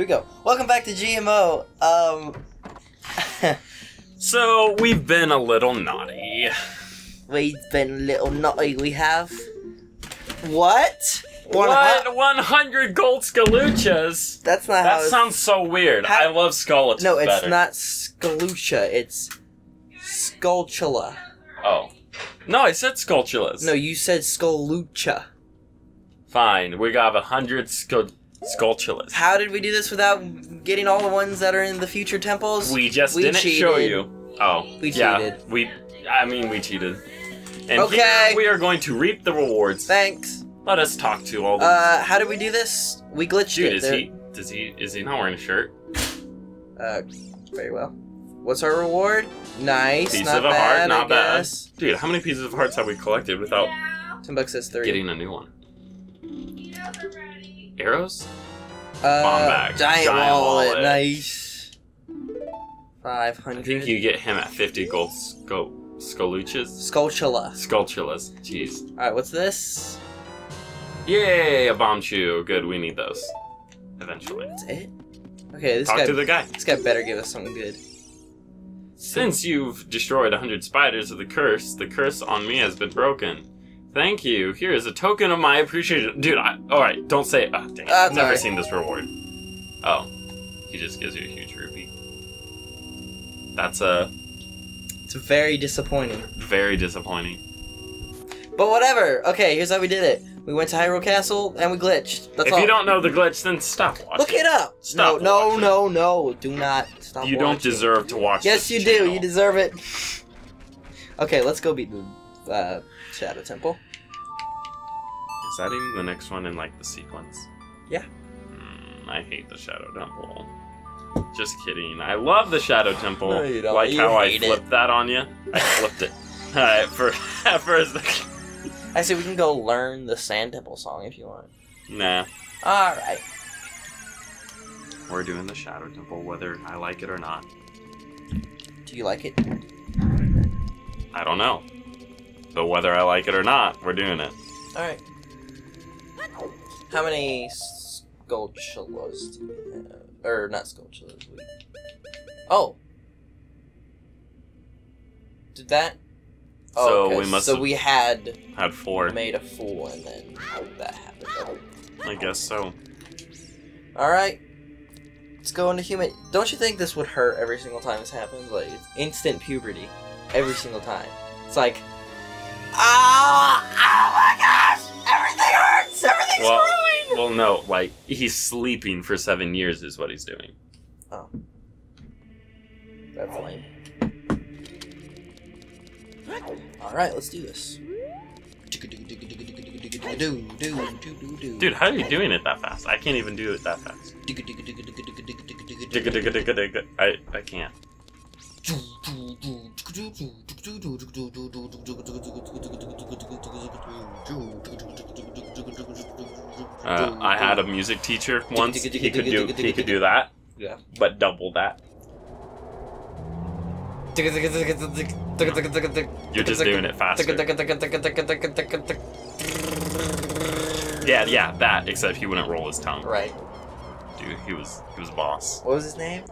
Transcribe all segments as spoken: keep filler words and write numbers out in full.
Here we go. Welcome back to G M O. Um. So we've been a little naughty. We've been a little naughty. We have what? One what? One hundred gold Skaluchas. That's not. That how That sounds so weird. How? I love skeletons. No, it's better. Not Skalucha. It's Scultula. Oh. No, I said Scultulas. No, you said Skalucha. Fine. We got a hundred Skaluchas. Sculptulas. How did we do this without getting all the ones that are in the future temples? We just we didn't cheated. show you. Oh, we yeah, cheated. We, I mean, we cheated. And okay. Here we are going to reap the rewards. Thanks. Let us talk to all. These. Uh, how did we do this? We glitched Dude, it. Dude, is there. he? Does he? Is he not wearing a shirt? Uh, very well. What's our reward? Nice. Piece not of a bad, heart. Not I bad. Guess. Dude, how many pieces of hearts have we collected without? Ten bucks is three. Getting a new one. You know, arrows? Uh, Bomb bag. Giant, giant wallet. wallet. Nice. five hundred. I think you get him at fifty gold sco Skaluchas? Scultula. Scultulas. Jeez. Alright, what's this? Yay, a bomb chew. Good, we need those. Eventually. That's it? Okay, this Talk guy- Talk to the guy. This guy better give us something good. Since you've destroyed one hundred spiders of the curse, the curse on me has been broken. Thank you. Here is a token of my appreciation. Dude, I, all right, don't say it. Oh, dang it. Uh, I've never right. seen this reward. Oh, he just gives you a huge rupee. That's a... It's very disappointing. Very disappointing. But whatever. Okay, here's how we did it. We went to Hyrule Castle, and we glitched. That's if all. If you don't know the glitch, then stop watching. Look it up. Stop No, watching. no, no, no. Do not stop You watching. don't deserve to watch Yes, this you channel. do. You deserve it. Okay, let's go beat the... Uh, Shadow Temple. Is that even the next one in like the sequence? Yeah. Mm, I hate the Shadow Temple. Just kidding. I love the Shadow Temple. No, you don't. Like you how I flipped it. that on you. I flipped it. All right. For at first. I say we can go learn the Sand Temple song if you want. Nah. All right. We're doing the Shadow Temple, whether I like it or not. Do you like it? I don't know. But whether I like it or not, we're doing it. Alright. How many Sculptulas do we have? Or, not Sculptulas. We... Oh! Did that? Oh, so okay. we must So we had... Had four. Made a fool, and then that happened. I guess so. Alright. Let's go into human... Don't you think this would hurt every single time this happens? Like, it's instant puberty. Every single time. It's like... Oh, oh my gosh! Everything hurts! Everything's well, ruined! Well, no, like, he's sleeping for seven years is what he's doing. Oh. That's lame. Alright, let's do this. Dude, how are you doing it that fast? I can't even do it that fast. I, I can't. Uh, I had a music teacher once. He could do he could do that. Yeah. But double that. You're just doing it faster. Yeah, yeah, that. Except he wouldn't roll his tongue. Right. Dude, he was he was a boss. What was his name?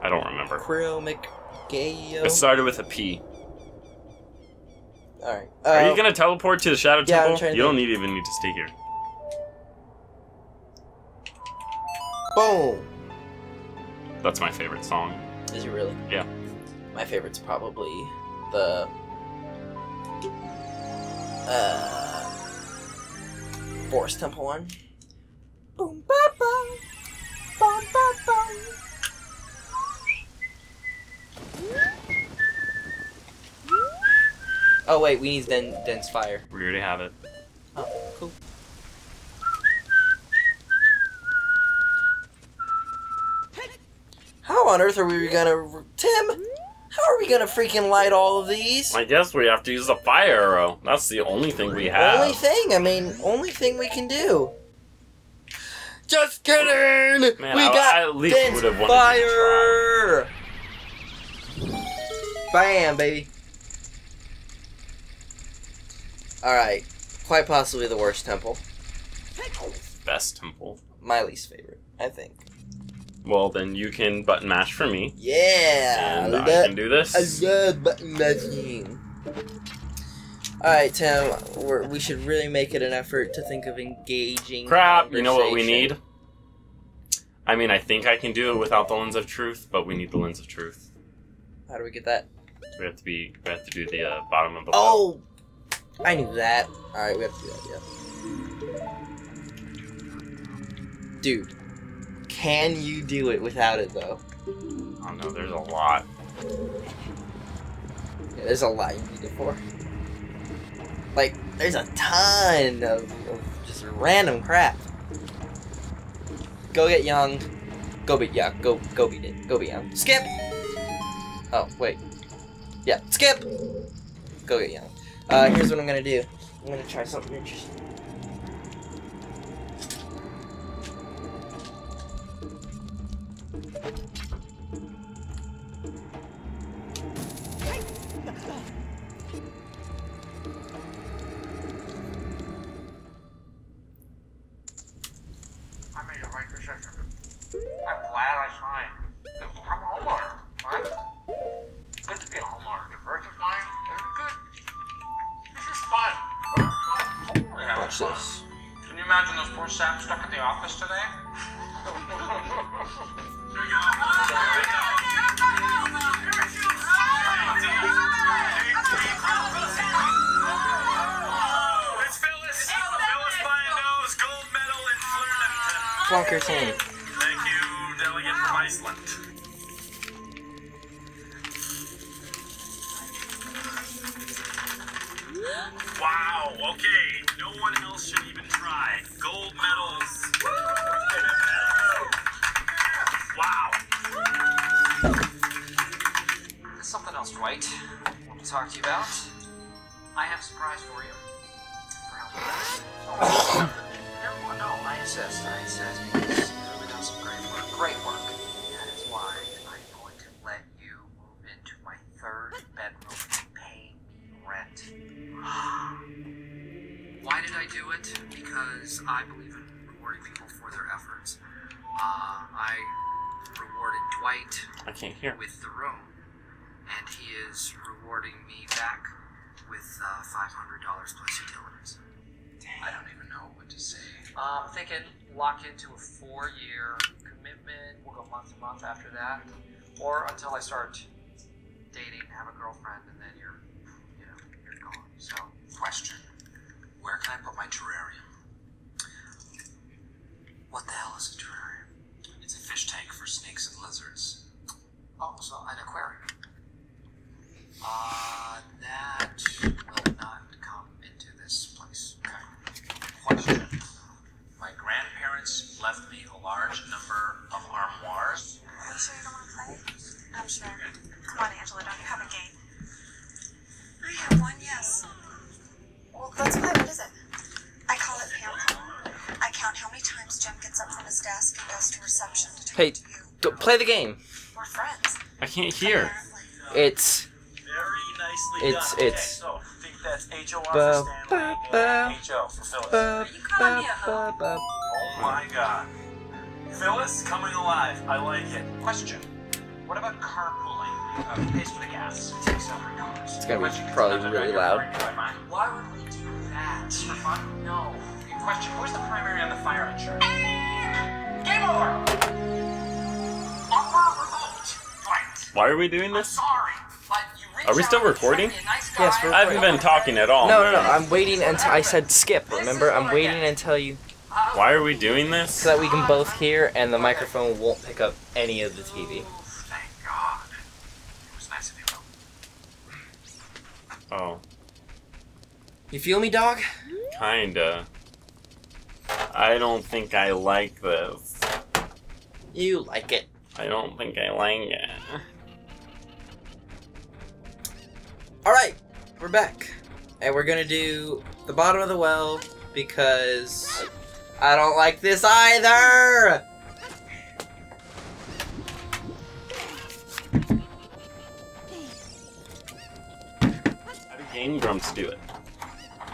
I don't remember. Krill Mc. It started with a P. Alright. Uh, Are you gonna teleport to the Shadow yeah, Temple? You think. don't need, even need to stay here. Boom! That's my favorite song. Is it really? Yeah. My favorite's probably the... Uh... Forest Temple one. Boom ba ba! Ba ba ba! Oh wait, we need den dense fire. We already have it. Oh, cool. How on earth are we gonna, Tim? How are we gonna freaking light all of these? I guess we have to use a fire arrow. That's the only thing we have. Only thing. I mean, only thing we can do. Just kidding. Man, we I, got I at least dense would have fire. Bam, baby. Alright, quite possibly the worst temple. Best temple. My least favorite, I think. Well, then you can button mash for me. Yeah! And I, I can do this. I love button mashing. Alright, Tim, we're, we should really make it an effort to think of engaging Crap! You know what we need? I mean, I think I can do it without the lens of truth, but we need the lens of truth. How do we get that? We have to be. We have to do the uh, bottom of the. Oh, wall. I knew that. All right, we have to do that. Yeah. Dude, can you do it without it though? I don't know. There's a lot. Yeah, there's a lot you need it for. Like, there's a ton of, of just random crap. Go get young. Go beat young. Go go beat it. Go be young. Skip. Oh wait. Yeah. Skip. Go get young. Uh, here's what I'm gonna do. I'm gonna try something interesting. This. Can you imagine those poor saps stuck at the office today? It's Phyllis! Phyllis by a nose, gold medal in Flirtington. Flunker team. Thank you, delegate from Iceland. Wow, okay. No one else should even try. Gold medals. Woo! Wow. There's something else, Dwight, I want to talk to you about. I have a surprise for you. For no, no, I insist. I insist because you've really done some great work. Great work. That is why I'm going to let you move into my third bedroom and pay rent. Why did I do it? Because I believe in rewarding people for their efforts. Uh, I rewarded Dwight I can't hear. with the room, and he is rewarding me back with uh, five hundred dollars plus utilities. Dang. I don't even know what to say. Uh, I'm thinking lock into a four-year commitment. We'll go month to month after that, or until I start dating, have a girlfriend, and then you're, you know, you're gone. So, question. Where can I put my terrarium? What the hell is a terrarium? It's a fish tank for snakes and lizards. Oh, so an aquarium. Uh, that will not come into this place. Okay. Question. My grandparents left me a large number of armoires. Are you sure you don't want to play? I'm sure. Come on, Angela, don't you have a game? I have one, yes. Well, let's play. What is it? I call it Pam. I count how many times Jim gets up from his desk and goes to reception to talk hey, to you. Hey, play the game. We're friends. I can't hear. Apparently. It's... Very nicely it's, done. It's... Okay, so, think that's H O for Stanley and H O for Phyllis. Are you calling me a hoe? Oh my god. Phyllis, coming alive. I like it. Question. What about carpooling? Uh, pays for the gas. It takes several dollars. It's gonna be probably really loud. Why would we do that? For fun? No. Good question. Where's the primary on the fire insurance? And game over! Offer revoked. Right. Why are we doing this? I'm sorry, but you reach are we still recording? Nice yes, we're recording. I haven't been talking at all. No, no, no. I'm waiting until I said skip, remember? I'm waiting until you... Why are we doing this? So that we can both hear and the microphone won't pick up any of the T V. Oh. You feel me, dog? Kinda. I don't think I like this. You like it. I don't think I like it. Alright, we're back. And we're gonna do the bottom of the well because I don't like this either! Game Grumps do it.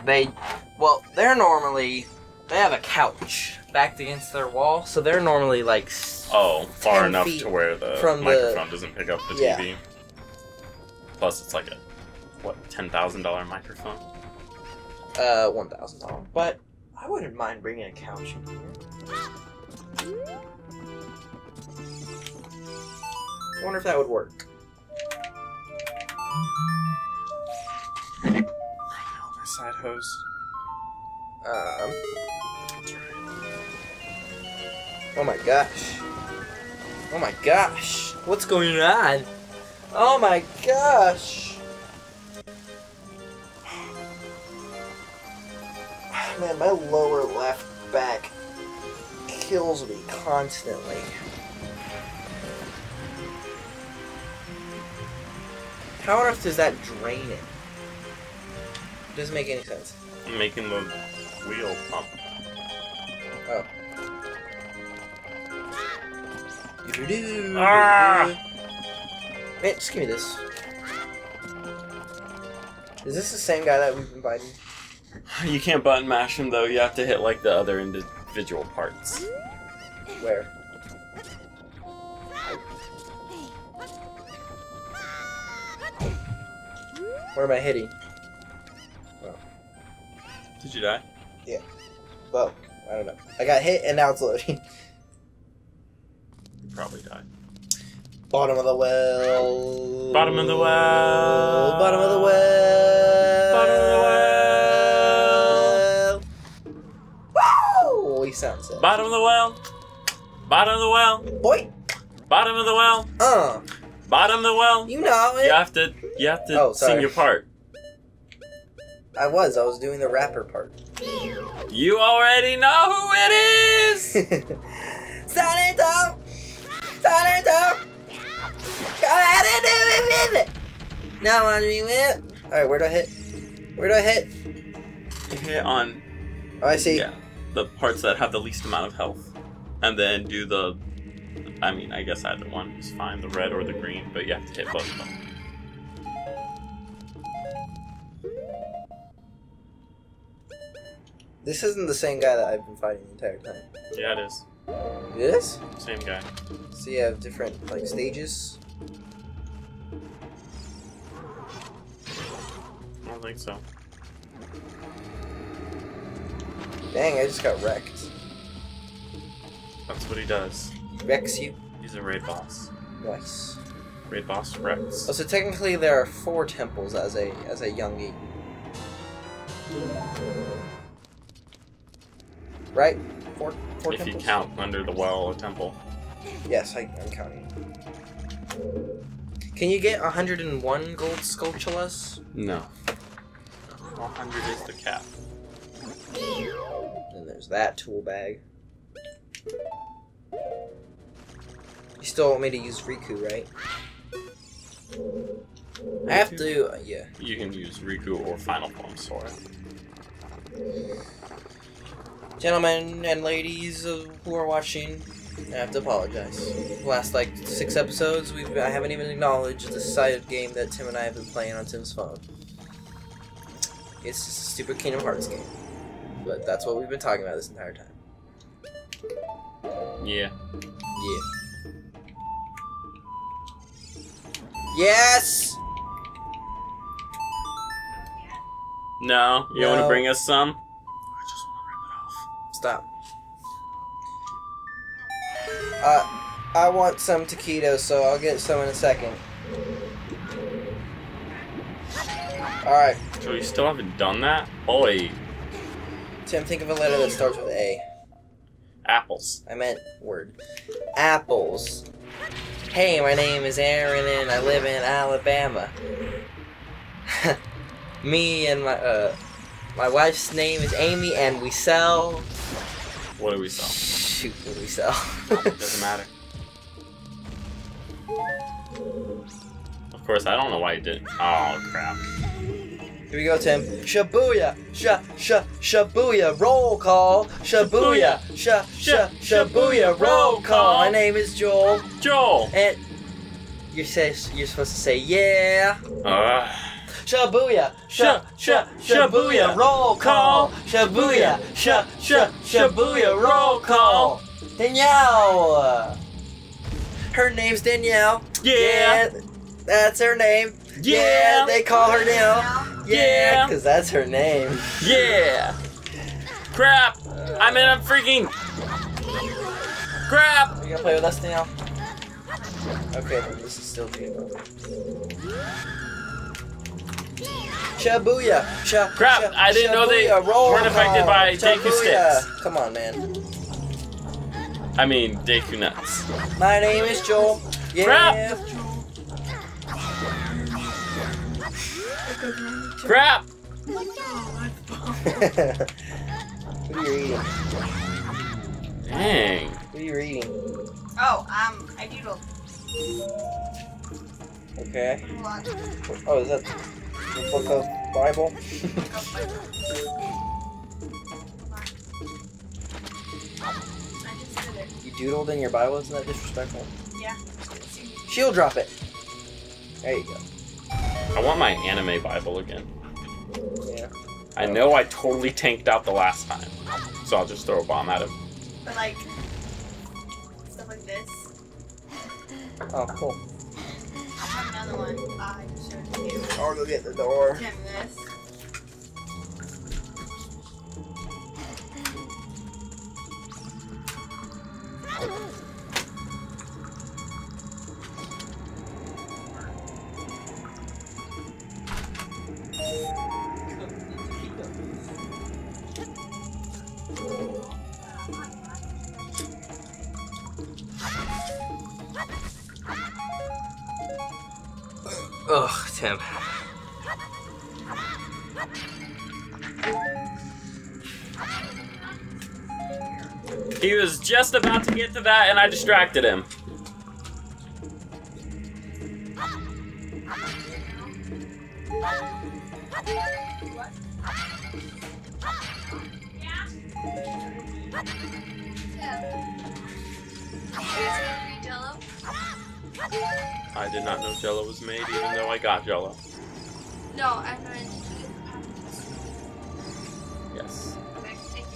They, well, they're normally, they have a couch backed against their wall, so they're normally like Oh, far enough to where the microphone the... doesn't pick up the yeah. T V. Plus, it's like a what ten thousand dollar microphone. Uh, one thousand dollar. But I wouldn't mind bringing a couch in here. I wonder if that would work. My side hose. Um. Oh my gosh. Oh my gosh. What's going on? Oh my gosh. Man, my lower left back kills me constantly. How on earth does that drain it? It doesn't make any sense. I'm making the wheel pump. Oh. Ah! Man, just give me this. Is this the same guy that we've been biting? You can't button mash him though. You have to hit like the other individual parts. Where? Where am I hitting? Oh. Did you die? Yeah. Well, I don't know. I got hit and now it's loading. Probably die. Bottom of the well. Bottom of the well. Bottom of the well. Bottom of the well. Woo! He sounds it. Bottom of the well. Bottom of the well. Boy. Bottom of the well. Uh. Bottom of the well. You know it. You have to. You have to oh, sing your part. I was. I was doing the rapper part. You already know who it is. Sonic Top. Now on me with. All right, where do I hit? Where do I hit? You hit on. Oh, I see. Yeah, the parts that have the least amount of health, and then do the. I mean, I guess either one is fine, the red or the green, but you have to hit both of them. This isn't the same guy that I've been fighting the entire time. Yeah, it is. It is? Same guy. So you have different, like, stages? I don't think so. Dang, I just got wrecked. That's what he does. Wrecks you? He's a raid boss. Nice. Raid boss wrecks. Oh, so technically there are four temples as a, as a youngie. Right? Four, four if temples? You count under the well a temple. Yes, I, I'm counting. Can you get one hundred and one gold sculptulas? No. one hundred is the cap. And there's that tool bag. You still want me to use Riku, right? Riku? I have to, uh, yeah. You can use Riku or Final Form Sora. Gentlemen and ladies who are watching, I have to apologize. The last like six episodes, we've I haven't even acknowledged the side game that Tim and I have been playing on Tim's phone. It's just a stupid Kingdom Hearts game, but that's what we've been talking about this entire time. Yeah. Yeah. Yes. No, you no. want to bring us some? Stop. Uh, I want some taquitos, so I'll get some in a second. Alright. So you still haven't done that? Oi. Tim, think of a letter that starts with A. Apples. I meant word. Apples. Hey, my name is Aaron and I live in Alabama. Me and my, uh... My wife's name is Amy, and we sell. What do we sell? Shoot, what do we sell? Doesn't matter. Of course, I don't know why you didn't. Oh crap! Here we go, Tim. Shibuya, sh sh Shibuya, roll call. Shibuya, sh sh Shibuya, roll call. My name is Joel. Joel. And you say you're supposed to say yeah. Uh. Shibuya, sh sh Shibuya, roll call. Shibuya, sh sh Shibuya, roll call. Danielle, Her name's Danielle. Yeah. Yeah, that's her name. Yeah. Yeah, they call her Danielle. Yeah, because that's her name. Yeah. Crap. I'm in a freaking... Crap. Are you going to play with us now? Okay, then this is still Danielle. Shibuya. Sh Crap, sh I didn't Shibuya. know they Roll weren't affected call. by Shibuya. Deku Sticks. Come on, man. I mean, Deku nuts. My name is Joel. Yeah. Crap! Crap! What are you eating? Dang. What are you eating? Oh, um, I doodled. Okay. Oh, is that the book of the Bible? You doodled in your Bible? Isn't that disrespectful? Yeah. She'll drop it. There you go. I want my anime Bible again. Yeah. I know I totally tanked out the last time, so I'll just throw a bomb at him. But like, stuff like this. Oh, cool. I have another one. I just showed it to you. I'll go get the door. Tim, this. Ugh, Tim. He was just about to get to that and I distracted him. I did not know Jell-O was made, even though I got Jell-O. No, I meant to. Yes. Okay, thank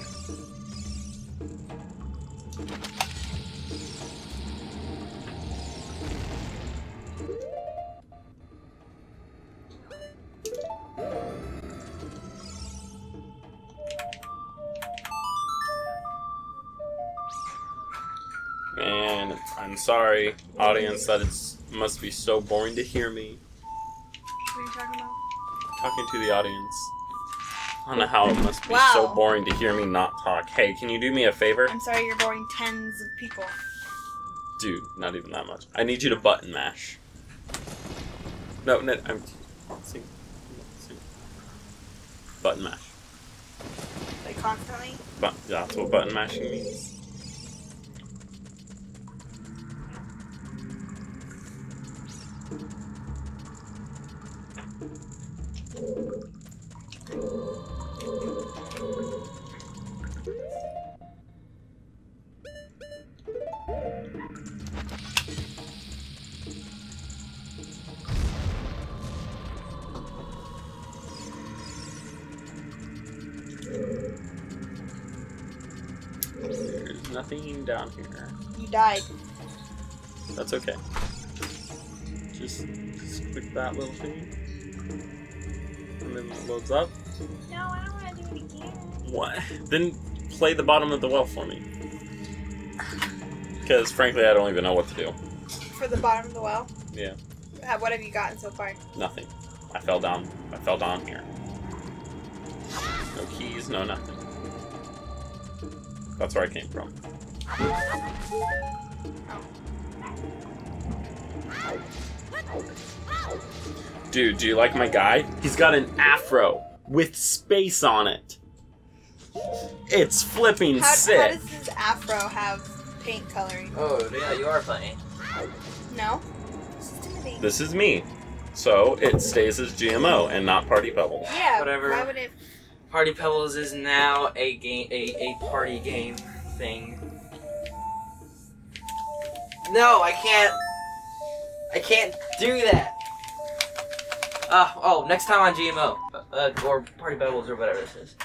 you. Man, I'm sorry, audience, that it's... must be so boring to hear me. What are you talking about? Talking to the audience. I don't know how it must be wow. so boring to hear me not talk. Hey, can you do me a favor? I'm sorry, you're boring tens of people. Dude, not even that much. I need you to button mash. No, no, I'm... Let's see. Let's see. Button mash. Like constantly? But, yeah, that's what button mashing means. There's nothing down here. You died. That's okay. Just, just click that little thing. And then it loads up. No, I don't want to do it again. What? Then play the bottom of the well for me. Because frankly, I don't even know what to do. For the bottom of the well? Yeah. What have you gotten so far? Nothing. I fell down. I fell down here. No keys, no nothing. That's where I came from. Dude, do you like my guy? He's got an afro with space on it. It's flipping how, sick. How does his afro have paint coloring? Oh, yeah, you are funny. No. This is Timothy. This is me. So it stays as G M O and not Party Pebbles. Yeah, whatever. Why would it... Party Pebbles is now a game, a, a party game thing. No, I can't. I can't do that. Uh, oh, next time on G M O, uh, or Party Pebbles or whatever this is.